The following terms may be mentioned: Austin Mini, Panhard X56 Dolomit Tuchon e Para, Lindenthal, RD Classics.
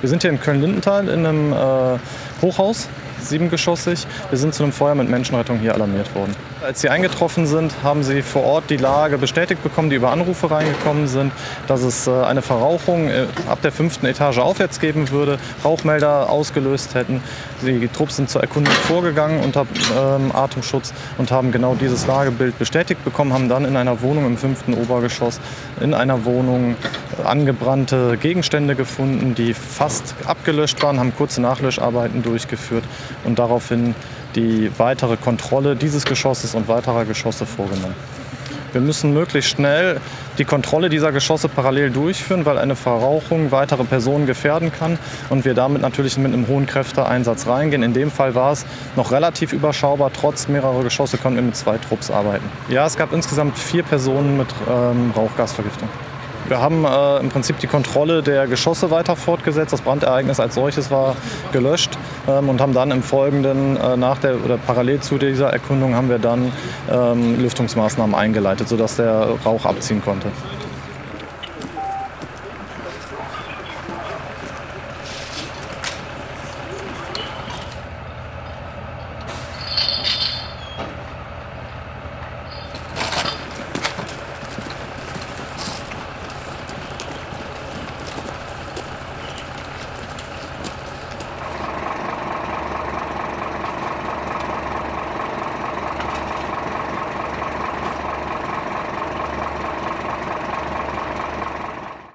Wir sind hier in Köln-Lindenthal in einem Hochhaus, 7-geschossig. Wir sind zu einem Feuer mit Menschenrettung hier alarmiert worden. Als sie eingetroffen sind, haben sie vor Ort die Lage bestätigt bekommen, die über Anrufe reingekommen sind, dass es eine Verrauchung ab der 5. Etage aufwärts geben würde, Rauchmelder ausgelöst hätten. Die Trupps sind zur Erkundung vorgegangen unter Atemschutz und haben genau dieses Lagebild bestätigt bekommen, haben dann in einer Wohnung im 5. Obergeschoss angebrannte Gegenstände gefunden, die fast abgelöscht waren, haben kurze Nachlöscharbeiten durchgeführt und daraufhin die weitere Kontrolle dieses Geschosses und weiterer Geschosse vorgenommen. Wir müssen möglichst schnell die Kontrolle dieser Geschosse parallel durchführen, weil eine Verrauchung weitere Personen gefährden kann und wir damit natürlich mit einem hohen Kräfteeinsatz reingehen. In dem Fall war es noch relativ überschaubar, trotz mehrerer Geschosse konnten wir mit 2 Trupps arbeiten. Ja, es gab insgesamt 4 Personen mit Rauchgasvergiftung. Wir haben im Prinzip die Kontrolle der Geschosse weiter fortgesetzt. Das Brandereignis als solches war gelöscht und haben dann im Folgenden, parallel zu dieser Erkundung, haben wir dann Lüftungsmaßnahmen eingeleitet, sodass der Rauch abziehen konnte.